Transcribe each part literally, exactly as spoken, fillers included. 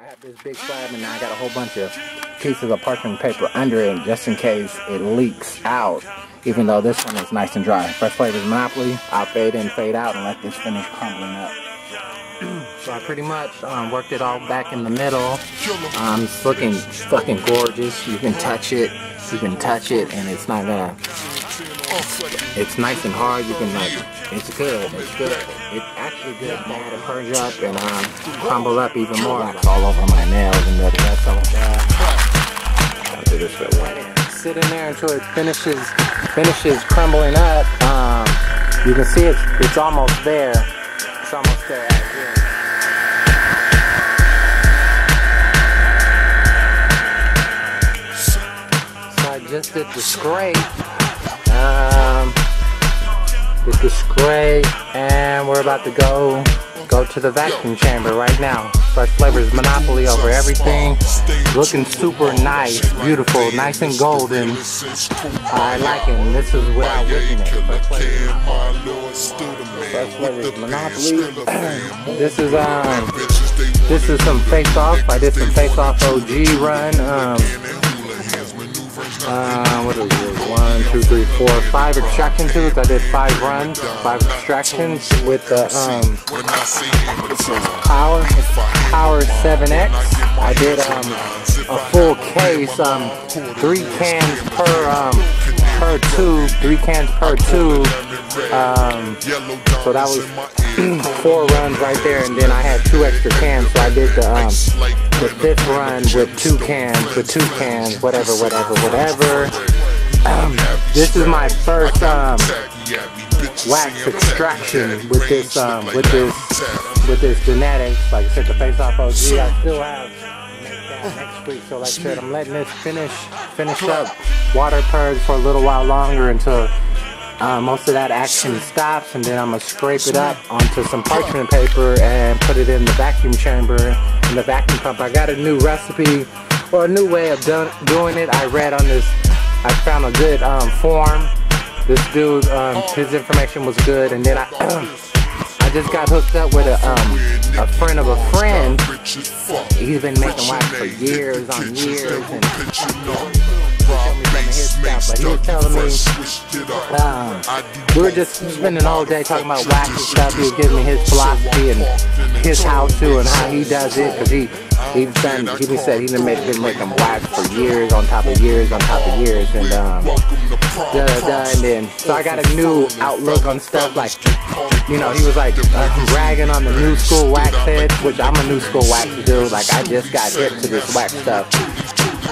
I have this big slab and I got a whole bunch of pieces of parchment paper under it just in case it leaks out, even though this one is nice and dry. Fresh Flavors Monopoly, I'll fade in, fade out, and let this finish crumbling up. So I pretty much um, worked it all back in the middle. Um, it's looking fucking gorgeous. You can touch it, you can touch it, and it's not gonna... It's nice and hard. You can like, it's good, it's good. It's actually good. I had to purge up and um, crumble up even more. Like all over my nails and the rest of that. I'll do this for one. Sit in there until it finishes, finishes crumbling up. Um, you can see it's, it's almost there. It's almost there. So I just did the scrape. Um, with the spray, and we're about to go go to the vacuum chamber right now. Fresh Flavors Monopoly over everything, looking super nice, beautiful, nice and golden. I like it. And this is what I witnessed. Fresh Flavors Monopoly. This is um, this is some Face Off. I did some Face Off O G run. Um. Uh, what is this? One, two, three, four, five extraction tubes. I did five runs, five extractions with the um, Power Power seven X. I did um, a full case, um, three cans per um, per tube, three cans per tube. Um, so that was four runs right there, and then I had two extra cans. So I did the um, the fifth run with two cans, with two cans, whatever, whatever, whatever. Um, this is my first um, wax extraction with this um, with this with this genetics. Like I said, the Face Off O G. I still have that next week. So like I said, I'm letting this finish finish up, water purge for a little while longer until uh, most of that action stops, and then I'm gonna scrape it up onto some parchment paper and put it in the vacuum chamber in the vacuum pump. I got a new recipe. Or a new way of done, doing it. I read on this, I found a good um, form. This dude, um, his information was good, and then I, I just got hooked up with a, um, a friend of a friend. He's been making wax for years on years, and his stuff, but he was telling me, um, we were just spending all day talking about wax and stuff. He was giving me his philosophy and his how-to and how he does it, because he. He's done, he said he's been making wax for years on top of years on top of years, and um, da, da, and then, so I got a new outlook on stuff. Like, you know, he was like uh, ragging on the new school wax heads, which I'm a new school wax dude. Like, I just got hip to this wax stuff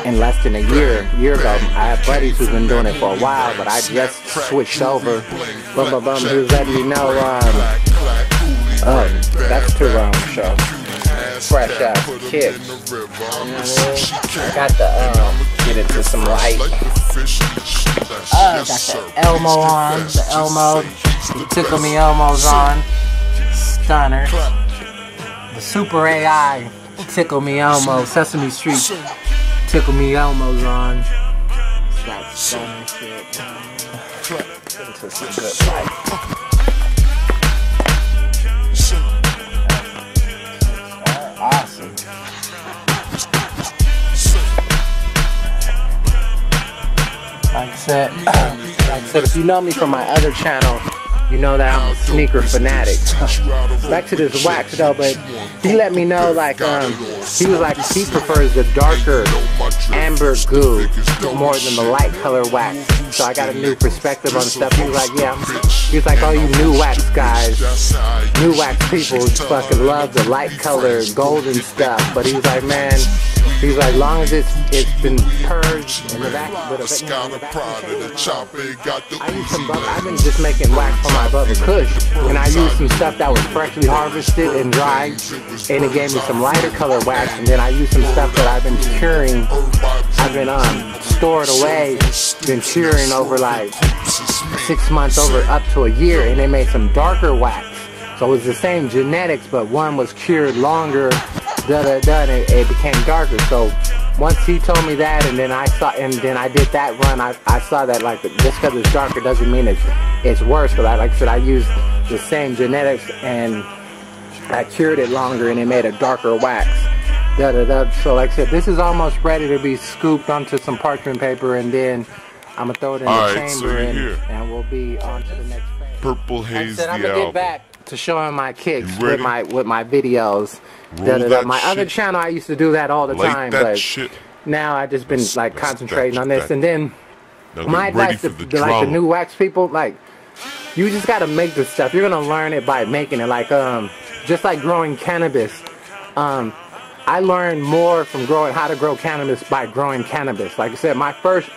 in less than a year, year ago. I have buddies who've been doing it for a while, but I just switched over. Bum, bum, bum, he was letting me know, um, oh, that's too wrong, so. Fresh out kicks. You know what I mean? I got the um, get into some light. Oh, got the Elmo on, the Elmo, the Tickle Me Elmo's on, stunner. The Super A I Tickle Me Elmo, Sesame Street Tickle Me Elmo's on. Got stunner shit. Into some good light. Awesome. Like I said, like I said, if you know me from my other channel, you know that I'm a sneaker fanatic. Back to this wax though, but he let me know, like, um, he was like, he prefers the darker amber goo more than the light color wax. So I got a new perspective on stuff. He was like, yeah, he was like, all you new wax guys, new wax people fucking love the light color golden stuff. But he was like, man, he's like, long as it's, it's been purged in the back, but a I've been just making wax for my Bubba Kush, and I used some stuff that was freshly harvested and dried, and it gave me some lighter color wax, and then I used some stuff that I've been curing, I've been um, stored away, been curing over like six months over up to a year, and they made some darker wax. So it was the same genetics, but one was cured longer. Da, da, da, and it, it became darker. So once he told me that, and then I saw, and then I did that run. I, I saw that, like, just because it's darker doesn't mean it's it's worse. Because I, like I said, I used the same genetics and I cured it longer, and it made a darker wax. da da da. So like I said, this is almost ready to be scooped onto some parchment paper, and then I'm gonna throw it in All the right, chamber, so and, and we'll be on to the next phase. Purple Haze. Like I said, I'm gonna album. get back to showing my kicks with my with my videos. Da, da, da. My shit. other channel, I used to do that all the Light time, but shit. now I just been let's, like let's concentrating on this, that. and then now my advice to the, the, like the new wax people, like, you just gotta make this stuff. You're gonna learn it by making it. Like um, just like growing cannabis. Um, I learned more from growing how to grow cannabis by growing cannabis. Like I said, my first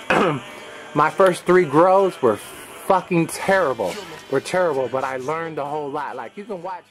my first three grows were fucking terrible. Were terrible, but I learned a whole lot. Like you can watch.